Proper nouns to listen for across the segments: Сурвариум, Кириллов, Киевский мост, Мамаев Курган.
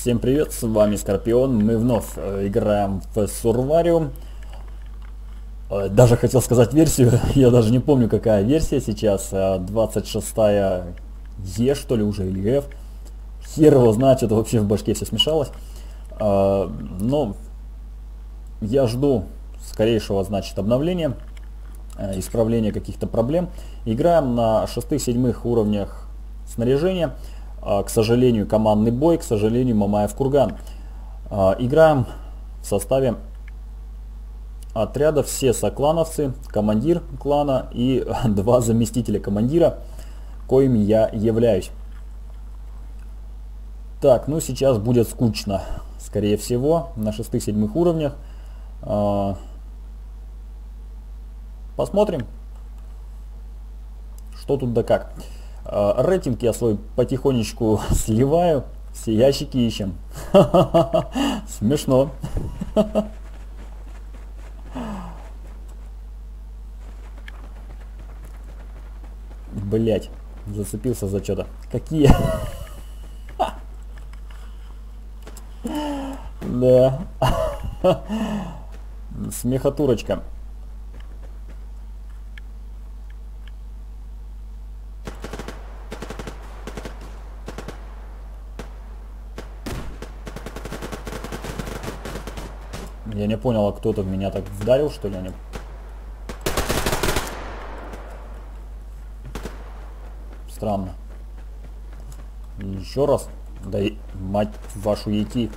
Всем привет, с вами Скорпион, мы вновь играем в Сурвариум. Даже хотел сказать версию, я даже не помню, какая версия сейчас, 26-я Е, что ли, уже, или F. Хер его знает, что-то вообще в башке все смешалось. Но я жду скорейшего, значит, обновления, исправления каких-то проблем. Играем на 6-7 уровнях снаряжения. К сожалению, командный бой, к сожалению, Мамаев Курган. Играем в составе отряда, все соклановцы, командир клана и два заместителя командира, коим я являюсь. Так, ну сейчас будет скучно, скорее всего, на 6-7 уровнях. Посмотрим, что тут да как. Рейтинг я свой потихонечку сливаю, все ящики ищем. Смешно. Блять, зацепился за что-то. Какие? Да. Смехотурочка. Я не понял, а кто-то в меня так вдарил, что ли, они? Странно. Еще раз. Да и мать вашу яйти.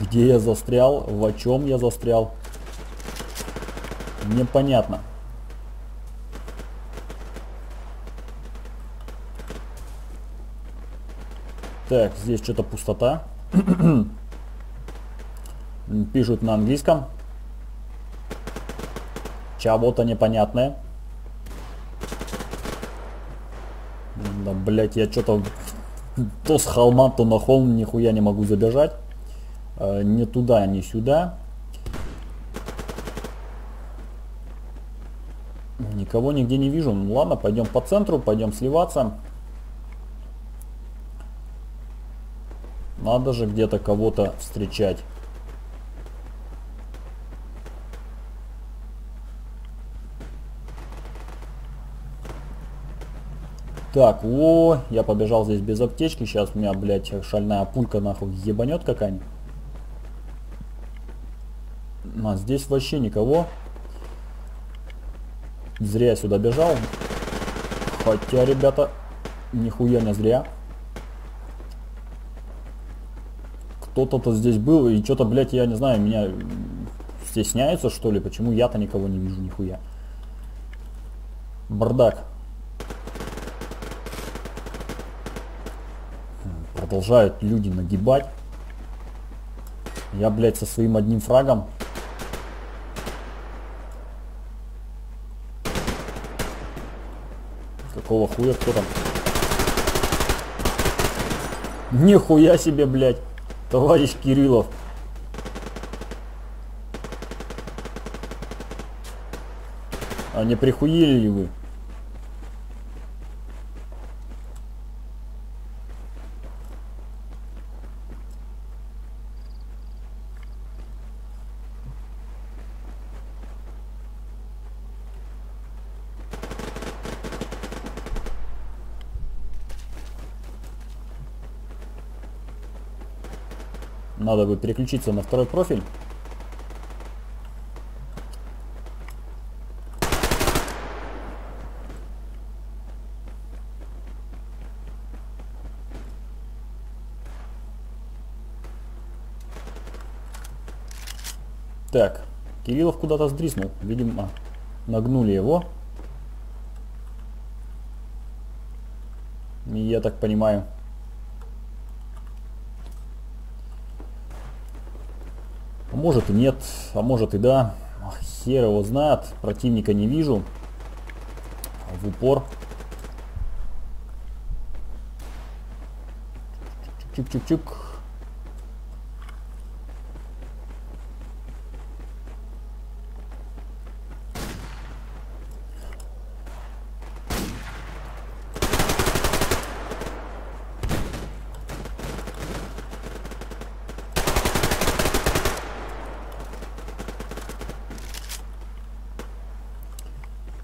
Где я застрял? В чем я застрял? Непонятно. Так, здесь что-то пустота. Пишут на английском. Чего-то непонятное. Да, блять, я что-то то с холма, то на холм нихуя не могу забежать. Не туда, не сюда. Никого нигде не вижу. Ну ладно, пойдем по центру, пойдем сливаться. Надо же где-то кого-то встречать. Так, о, я побежал здесь без аптечки, сейчас у меня, блядь, шальная пулька нахуй ебанет какая-нибудь. А здесь вообще никого. Зря я сюда бежал. Хотя, ребята, нихуя не зря. Кто-то здесь был, и что-то, блядь, я не знаю, меня стесняется, что ли, почему я-то никого не вижу, нихуя. Бардак. Продолжают люди нагибать. Я, блядь, со своим одним фрагом. Какого хуя кто там? Нихуя себе, блядь, товарищ Кириллов. А не прихуели ли вы? Надо бы переключиться на второй профиль. Так, Кириллов куда-то сдриснул. Видимо, нагнули его. Я так понимаю. Может и нет, а может и да. Хер его знает. Противника не вижу. В упор. Чик-чик-чик-чик.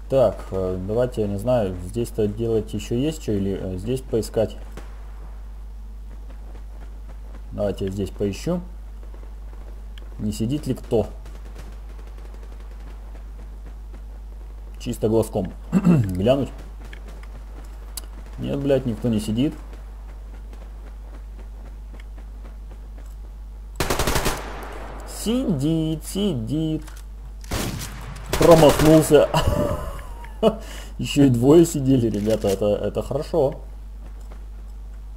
Так, давайте, я не знаю, здесь-то делать еще есть что, или здесь поискать. Давайте я здесь поищу. Не сидит ли кто? Чисто глазком глянуть. Нет, блядь, никто не сидит. Сидит, сидит. Промахнулся. Еще и двое сидели, ребята. Это хорошо.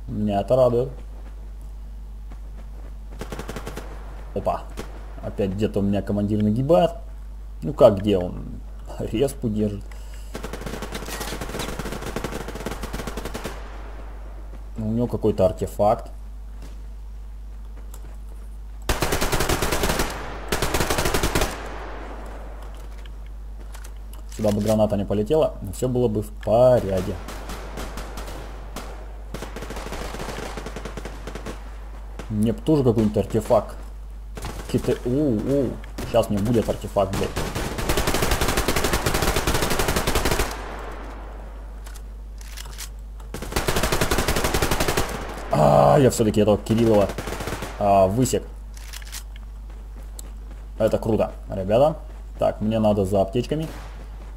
Меня это радует. Опа. Опять где-то у меня командир нагибает. Ну как где он? Респу держит. У него какой-то артефакт. Сюда бы граната не полетела, все было бы в порядке. Мне бы тоже какой-нибудь артефакт. Какие-то... Сейчас мне будет артефакт, блядь. Я все-таки этого Кириллова высек. Это круто, ребята. Так, мне надо за аптечками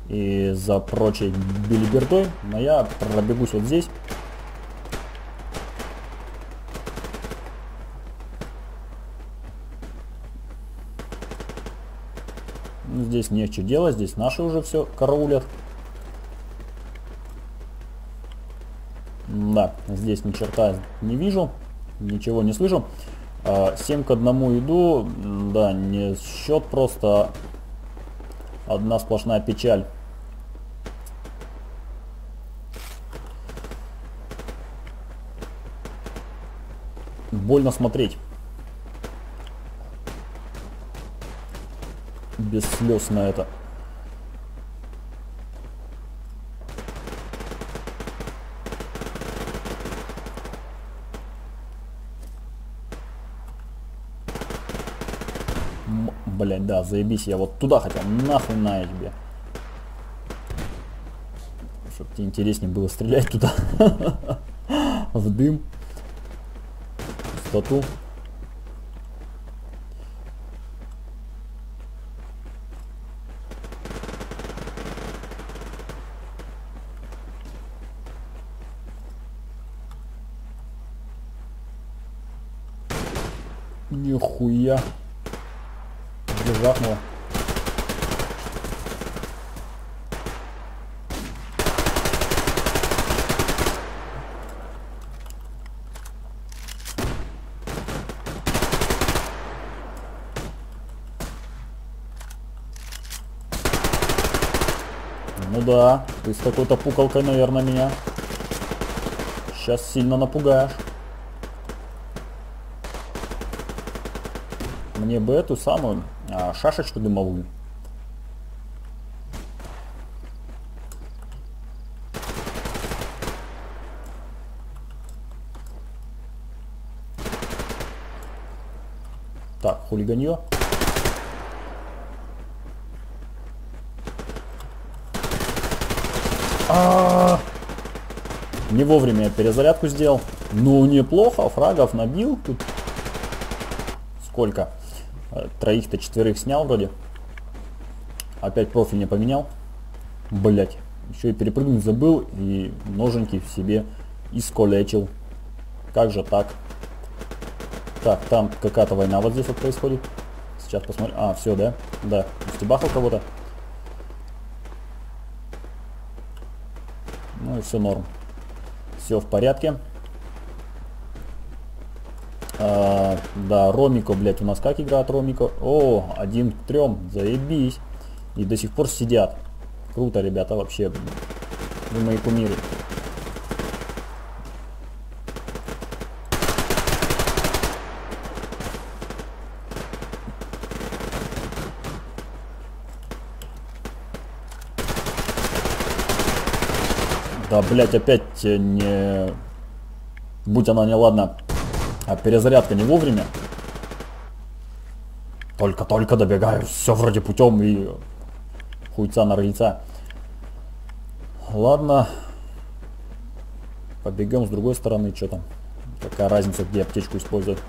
и за прочей билибердой, но я пробегусь вот здесь. Здесь нечего делать, здесь наши уже все караулят. Да, здесь ни черта не вижу, ничего не слышу. 7 к 1 иду, да, не счет, просто одна сплошная печаль. Больно смотреть. Без слез на это. Блять, да, заебись, я вот туда хотел, нахуй на тебе. Чтоб тебе интереснее было стрелять туда. В дым. Пустоту. Нихуя. Жахнуло. Ну да, ты с какой-то пукалкой, наверное, меня сейчас сильно напугаешь. Мне бы эту самую шашечку дымовую. Так, хулиганье. Не вовремя я перезарядку сделал. Ну, неплохо, фрагов набил. Тут сколько? 3-4 снял вроде. Опять профиль не поменял. Блять. Еще и перепрыгнуть забыл. И ноженьки в себе искалечил. Как же так? Так, там какая-то война вот здесь вот происходит. Сейчас посмотрим. А, все, да? Да. Стебахал кого-то. Ну и все норм. Все в порядке. Да, Ромико, блядь, у нас как играет Ромико? О, 1 к 3, заебись. И до сих пор сидят. Круто, ребята, вообще. Вы мои кумиры. Да, блядь, опять не... Будь она неладна. А перезарядка не вовремя. Только-только добегаю. Все вроде путем и хуйца на рыльца. Ладно. Побегаем с другой стороны. Что там? Какая разница, где аптечку использовать?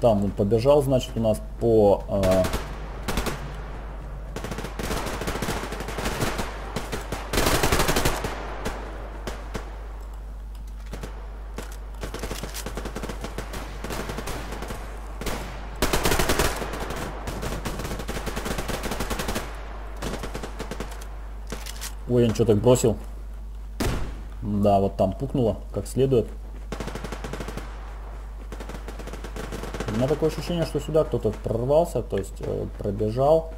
Там он побежал, значит, у нас по... Ой, я ничего так бросил. Да, вот там пукнуло, как следует. У меня такое ощущение, что сюда кто-то прорвался, то есть пробежал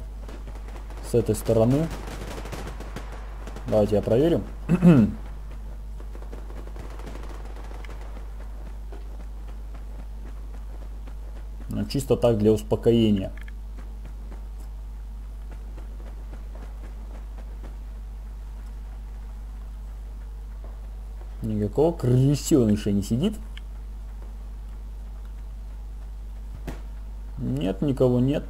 с этой стороны. Давайте я проверим. Ну, чисто так для успокоения. Никакого крылья он еще не сидит. Нет, никого нет.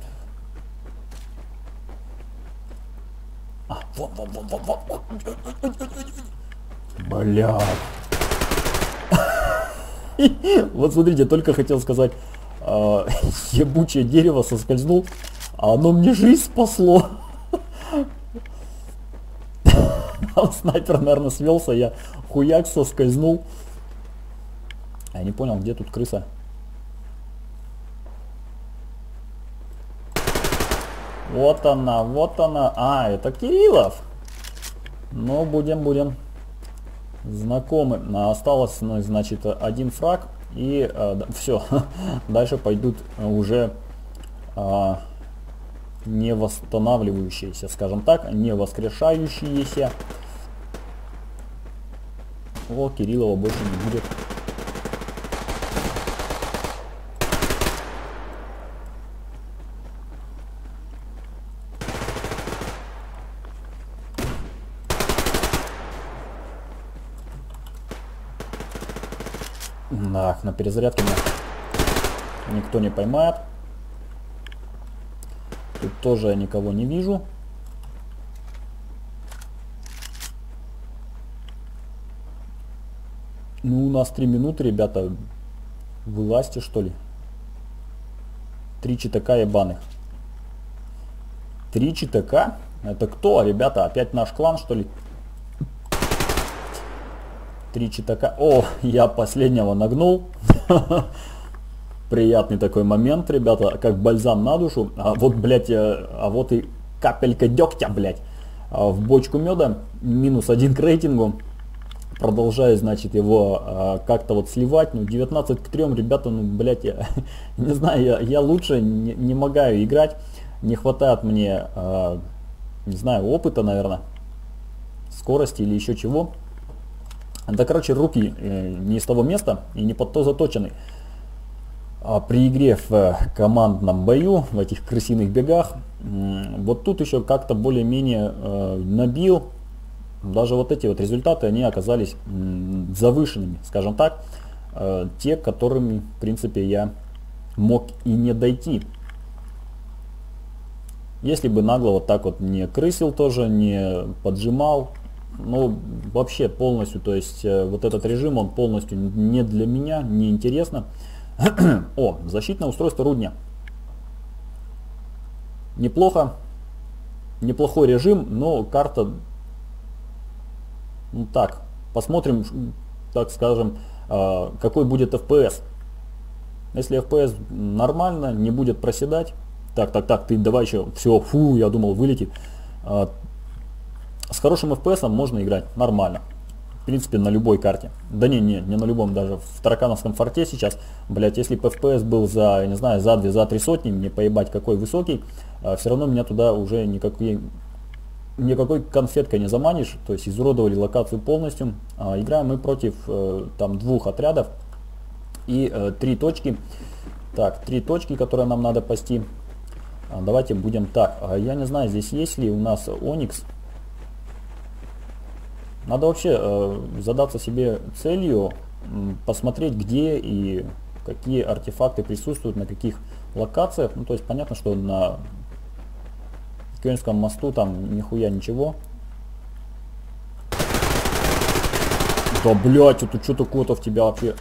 А, вот. Бля. Вот смотрите, только хотел сказать, ебучее дерево соскользнул, а оно мне жизнь спасло. Снайпер, наверное, свелся, я хуяк соскользнул. Я не понял, где тут крыса. Вот она, вот она. А, это Кириллов. Ну, будем знакомы. Осталось, ну, значит, один фраг. И все. Дальше пойдут уже не восстанавливающиеся, скажем так, не воскрешающиеся. О, Кириллова больше не будет. Так, на перезарядке меня никто не поймает. Тут тоже я никого не вижу. Ну, у нас 3 минуты, ребята. Вылазьте, что ли? 3 читака ебаных. 3 читака? Это кто, ребята? Опять наш клан, что ли? 3 читака. О, я последнего нагнул. Приятный такой момент, ребята, как бальзам на душу. А вот, блядь, а вот и капелька дегтя, блядь, в бочку меда. -1 к рейтингу. Продолжаю, значит, его как-то вот сливать. Ну, 19 к 3, ребята, ну, блядь, я не знаю, я лучше не могу играть. Не хватает мне, не знаю, опыта, наверное, скорости или еще чего. Да, короче, руки не из того места и не под то заточены. При игре в командном бою, в этих крысиных бегах, вот тут еще как-то более-менее набил. Даже вот эти вот результаты, они оказались завышенными, скажем так, те, которыми, в принципе, я мог и не дойти. Если бы нагло вот так вот не крысил тоже, не поджимал, ну, вообще полностью, то есть вот этот режим, он полностью не для меня, не интересно. О, защитное устройство рудня. Неплохо. Неплохой режим, но карта... Ну так, посмотрим, так скажем, какой будет FPS. Если FPS нормально, не будет проседать. Так, ты давай еще... Все, фу, я думал, вылетит. С хорошим FPS можно играть нормально. В принципе, на любой карте. Да не на любом, даже в таракановском форте сейчас. Блять, если бы FPS был за, я не знаю, за 2, за 3 сотни, мне поебать какой высокий, все равно меня туда уже никакой конфеткой не заманишь. То есть изуродовали локацию полностью. Играем мы против там 2 отрядов и 3 точки. Так, 3 точки, которые нам надо пасти. Давайте будем так. Я не знаю, здесь есть ли у нас Оникс. Надо вообще задаться себе целью, посмотреть, где и какие артефакты присутствуют, на каких локациях. Ну, то есть понятно, что на в Киевском мосту там нихуя ничего. Да блять, это что-то Котов тебя вообще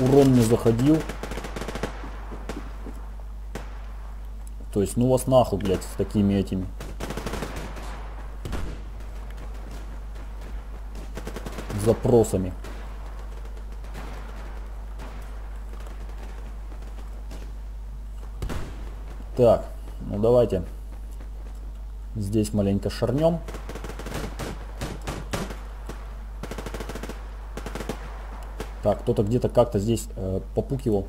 урон не заходил. То есть ну вас нахуй, блять, с такими этими. Запросами. Так, ну давайте здесь маленько шарнем. Так, кто-то где-то как-то здесь попукивал.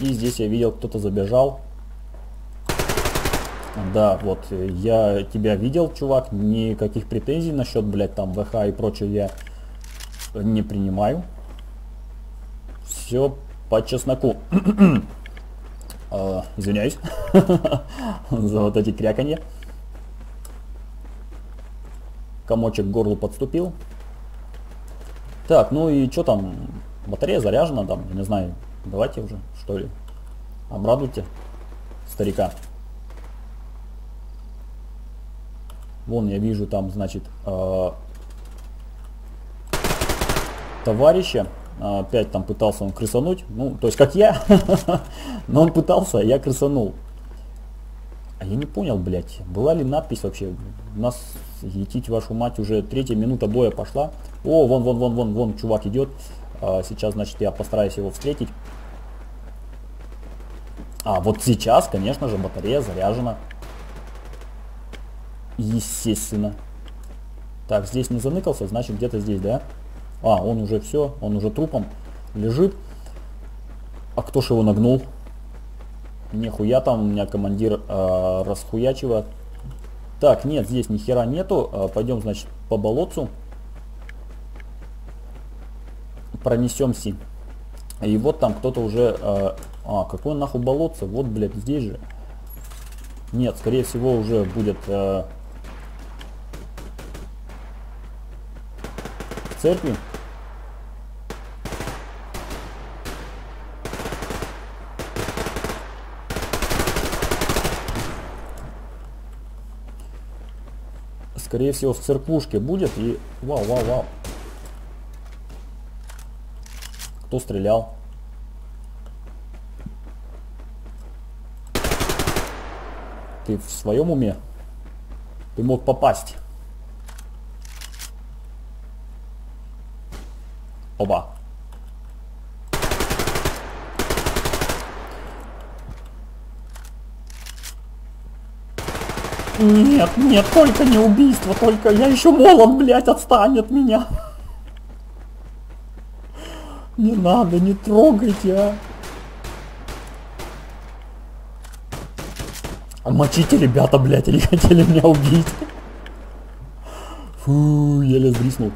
И здесь я видел, кто-то забежал. Да, вот, я тебя видел, чувак. Никаких претензий насчет, блядь, там, ВХ и прочее я не принимаю. Все по чесноку. Извиняюсь за вот эти кряканья. Комочек к горлу подступил. Так, ну и что там? Батарея заряжена там, я не знаю. Давайте уже, что ли. Обрадуйте старика. Вон я вижу там, значит, товарища. Опять там пытался он крысануть. Ну, то есть как я. Но он пытался, а я крысанул. А я не понял, блядь, была ли надпись вообще. У нас, етить вашу мать, уже третья минута боя пошла. О, вон чувак идет. Сейчас, значит, я постараюсь его встретить. А, вот сейчас, конечно же, батарея заряжена. Естественно. Так, здесь не заныкался, значит, где-то здесь, да? А, он уже все, он уже трупом лежит. А кто ж его нагнул? Нихуя там, у меня командир расхуячивает. Так, нет, здесь нихера нету. Пойдем, значит, по болотцу. Пронесемся. И вот там кто-то уже... какой нахуй болотце? Вот, блядь, здесь же. Нет, скорее всего уже будет в церкви. Скорее всего в церквушке будет и... Вау. Кто стрелял? Ты в своем уме? Ты мог попасть. Оба. Нет, только не убийство, только я еще молод, блядь, отстань от меня. Не надо, не трогайте, а. Мочите, ребята, блядь, или хотели меня убить. Фу, еле сбриснул.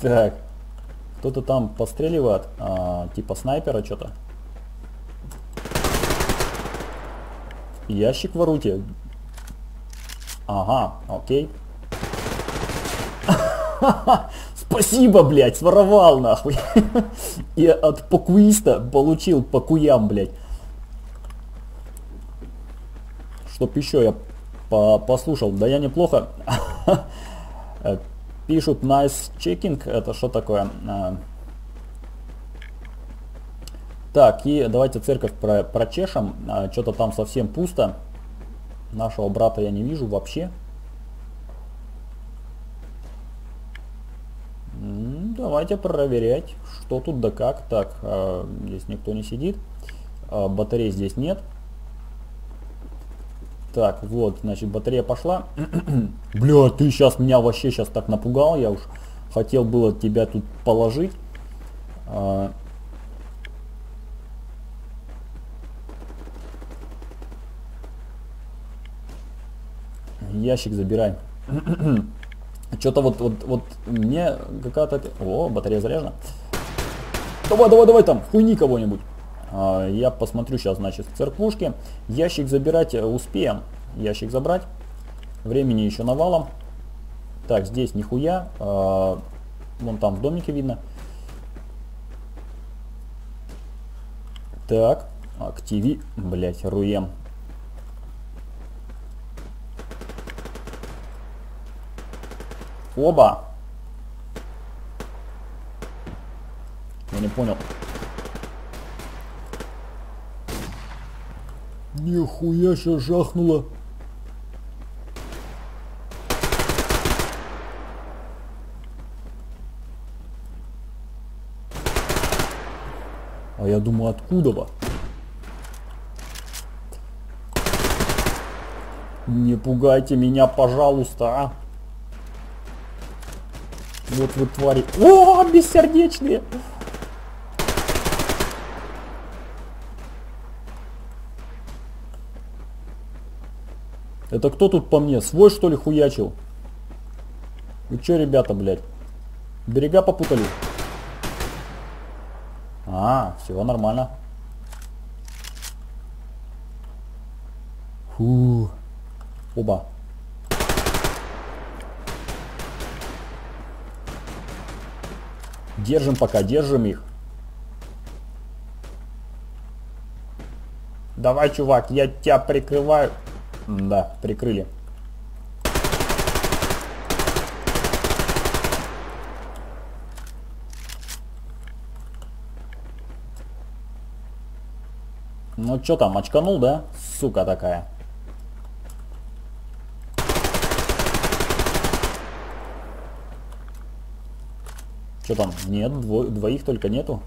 Так. Кто-то там постреливает, типа снайпера что-то. Ящик в руке. Ага, окей. Спасибо, блядь, своровал нахуй. И от покуиста получил по куям, блядь. Чтоб еще я послушал. Да я неплохо. Пишут nice checking. Это что такое? Так, и давайте церковь прочешем. Что-то там совсем пусто. Нашего брата я не вижу вообще. Давайте проверять, что тут да как. Так, здесь никто не сидит. Батареи здесь нет. Так, вот, значит, батарея пошла. Бля, ты сейчас меня вообще сейчас так напугал. Я уж хотел было тебя тут положить. Ящик забирай. Что-то вот мне какая-то... О, батарея заряжена. Давай там, хуйни кого-нибудь. Я посмотрю сейчас, значит, в церквушке. Ящик забирать успеем. Ящик забрать. Времени еще навалом. Так, здесь нихуя. Вон там в домике видно. Так, активи, блять, руем. Оба! Я не понял. Нихуя сейчас жахнуло. А я думаю, откуда бы? Не пугайте меня, пожалуйста, а? Вот вы твари. О, бессердечные! Это кто тут по мне? Свой, что ли, хуячил? Вы чё, ребята, блядь? Берега попутали? А, все нормально. Фу. Оба. Держим пока, держим их. Давай, чувак, я тебя прикрываю. Да, прикрыли. Ну чё там, очканул, да? Сука такая. Чё там? Нет, двоих только нету.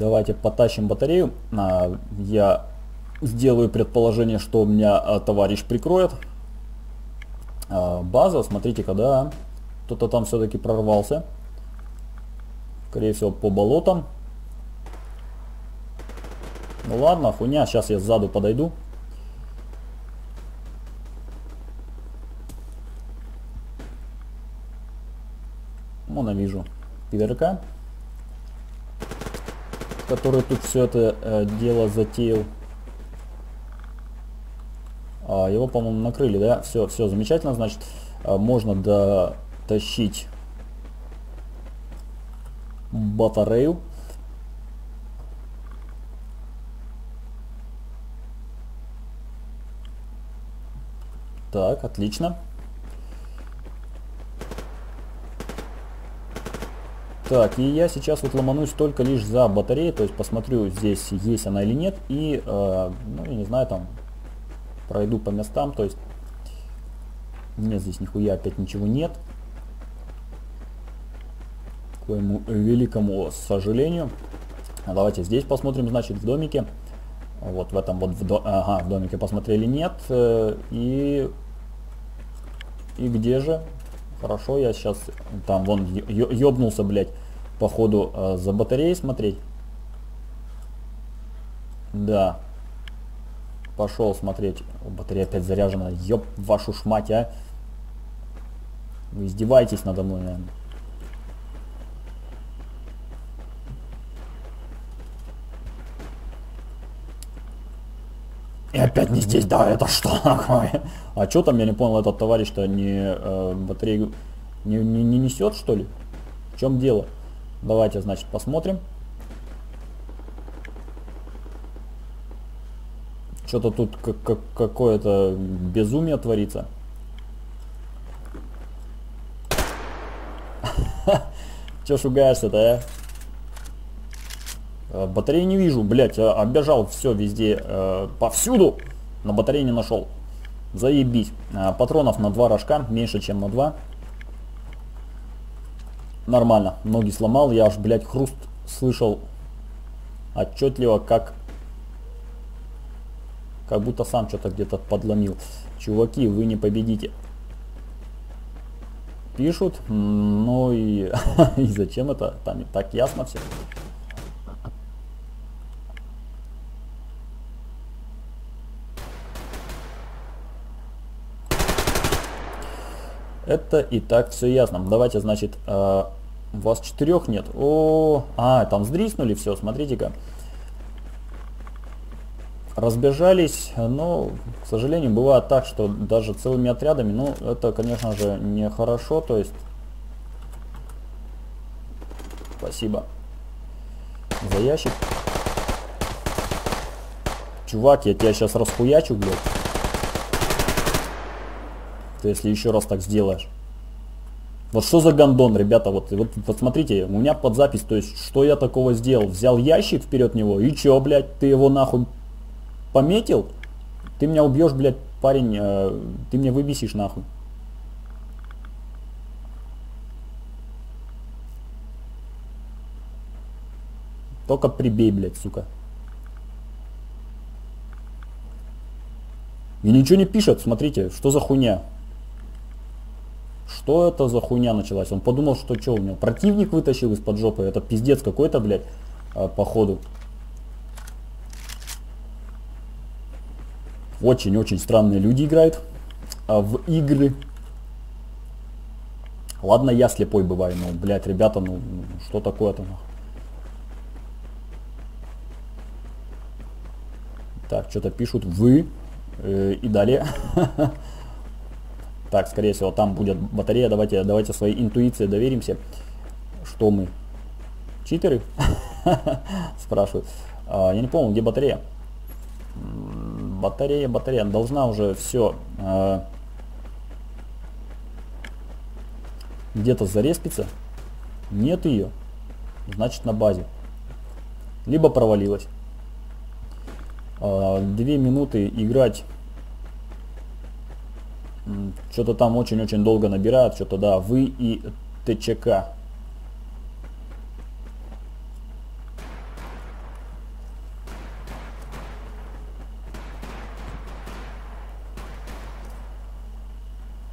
Давайте потащим батарею. Я сделаю предположение, что у меня товарищ прикроет. База, смотрите-ка, да. Кто-то там все-таки прорвался. Скорее всего, по болотам. Ну ладно, хуйня. Сейчас я сзаду подойду. Вон я вижу пидорка, который тут все это дело затеял. Его, по-моему, накрыли, да? Все, все замечательно, значит, можно дотащить батарею. Так, отлично. Так, и я сейчас вот ломанусь только лишь за батареей, то есть посмотрю, здесь есть она или нет, и, ну, я не знаю, там, пройду по местам, то есть, нет, здесь нихуя опять ничего нет, к моему великому сожалению. А давайте здесь посмотрим, значит, в домике, вот в этом вот, ага, в домике посмотрели, нет, и где же? Хорошо, я сейчас там вон ёбнулся, блядь, походу за батареей смотреть. Да. Пошел смотреть. Батарея опять заряжена. Ёб вашу шмать, а. Вы издеваетесь надо мной, наверное. И опять не здесь, да, это что такое? А что там, я не понял, этот товарищ-то не батарею не несет, что ли? В чем дело? Давайте, значит, посмотрим. Что-то тут какое-то безумие творится. Че шугаешься-то, а? Батареи не вижу, блять, оббежал все везде, повсюду, но батареи не нашел. Заебись. Патронов на 2 рожка, меньше чем на 2. Нормально, ноги сломал, я аж, блять, хруст слышал отчетливо, как будто сам что-то где-то подломил. Чуваки, вы не победите. Пишут, ну и зачем это, там и так ясно все. Это и так все ясно. Давайте, значит, вас 4 нет. О, там сдриснули все, смотрите-ка. разбежались, но, к сожалению, бывает так, что даже целыми отрядами, ну, это, конечно же, нехорошо, то есть... Спасибо за ящик. Чувак, я тебя сейчас расхуячу, блядь. Ты если еще раз так сделаешь. Вот что за гондон, ребята, вот посмотрите, у меня под запись, то есть, что я такого сделал? Взял ящик вперед него, и че, блядь, ты его нахуй пометил? Ты меня убьешь, блядь, парень, ты меня выбесишь нахуй. Только прибей, блядь, сука. И ничего не пишет, смотрите, что за хуйня. Что это за хуйня началась? Он подумал, что у него противник вытащил из-под жопы. Это пиздец какой-то, блядь, походу. Очень-очень странные люди играют в игры. Ладно, я слепой бываю, но, блядь, ребята, ну, что такое-то, нахуй? Так, что-то пишут «вы» и далее. Так, скорее всего, там будет батарея. Давайте своей интуиции доверимся. Что мы? Читеры? Спрашивают. Я не помню, где батарея. Батарея. Должна уже все где-то зареспиться. Нет ее. Значит, на базе. Либо провалилась. 2 минуты играть. Что-то там очень-очень долго набирают, что-то, да, вы и ТЧК.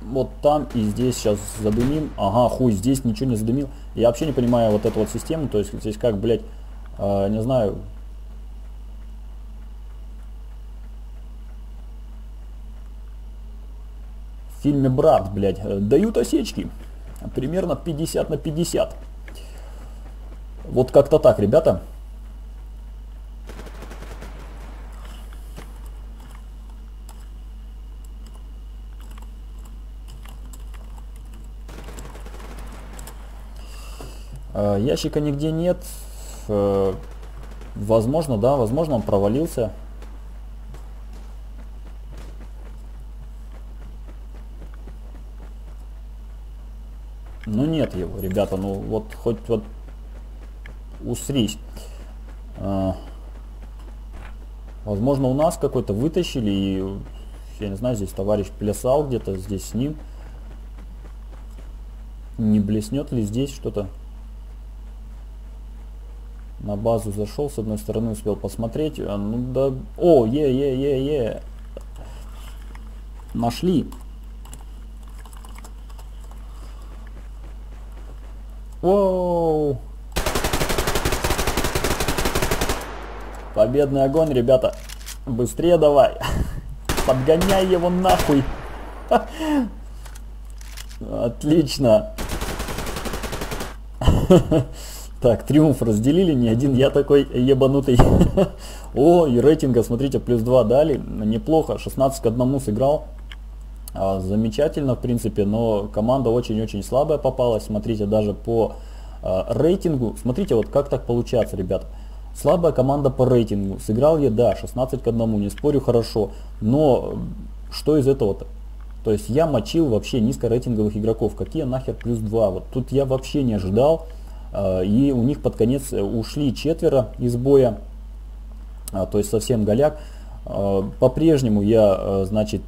Вот там и здесь сейчас задымим. Ага, хуй, здесь ничего не задымил. Я вообще не понимаю вот эту вот систему, то есть здесь как, блядь, не знаю... В фильме «Брат», блядь, дают осечки. Примерно 50 на 50. Вот как-то так, ребята. Ящика нигде нет. Возможно, да, возможно, он провалился. Ну нет его, ребята, ну вот хоть вот усрись. Возможно, у нас какой-то вытащили, и я не знаю, здесь товарищ плясал где-то, здесь с ним. Не блеснет ли здесь что-то? На базу зашел, с одной стороны успел посмотреть. Ну да. О, е-е-е-е. Нашли. Воу! Победный огонь, ребята. Быстрее давай. Подгоняй его нахуй. Отлично. Так, триумф разделили. Не один я такой ебанутый. О, и рейтинга, смотрите, +2 дали. Неплохо. 16:1 сыграл. Замечательно, в принципе, но команда очень-очень слабая попалась. Смотрите, даже по рейтингу. Смотрите, вот как так получается, ребят. Слабая команда по рейтингу. Сыграл я, да, 16:1, не спорю, хорошо. Но что из этого-то? То есть я мочил вообще низкорейтинговых игроков. Какие нахер +2? Вот тут я вообще не ожидал. И у них под конец ушли 4 из боя. То есть совсем голяк. По-прежнему я, значит...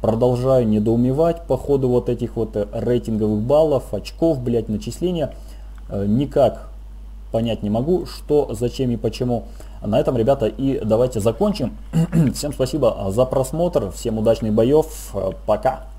Продолжаю недоумевать по ходу вот этих вот рейтинговых баллов, очков, блядь, начисления. Никак понять не могу, что, зачем и почему. На этом, ребята, и давайте закончим. Всем спасибо за просмотр, всем удачных боев, пока!